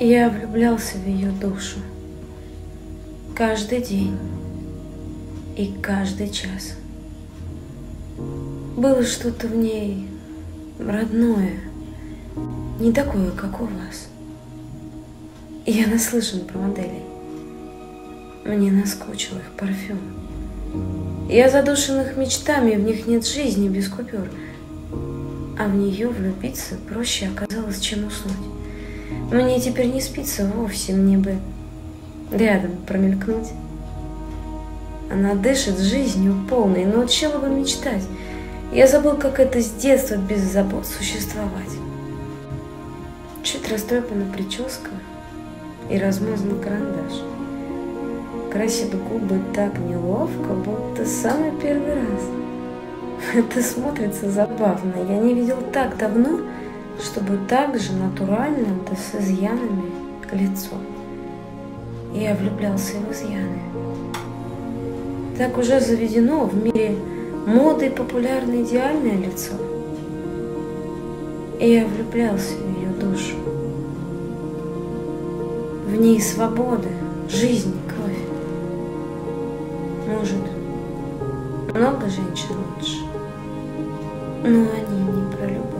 Я влюблялся в ее душу каждый день и каждый час. Было что-то в ней родное, не такое, как у вас. Я наслышан про моделей. Мне наскучил их парфюм. Я задушен их мечтами, в них нет жизни без купюр. А в нее влюбиться проще оказалось, чем уснуть. Мне теперь не спится вовсе, мне бы рядом промелькнуть. Она дышит жизнью полной, научила бы мечтать. Я забыл, как это с детства без забот существовать. Чуть растрепана прическа и размазан карандаш. Красит губы так неловко, будто самый первый раз. Это смотрится забавно. Я не видел так давно, чтобы так же натурально, да с изъянами, лицо. Я влюблялся в изъяны. Так уже заведено в мире моды, популярное идеальное лицо. И я влюблялся в ее душу. В ней свобода, жизнь, кровь. Может, много женщин лучше, но они не про любовь.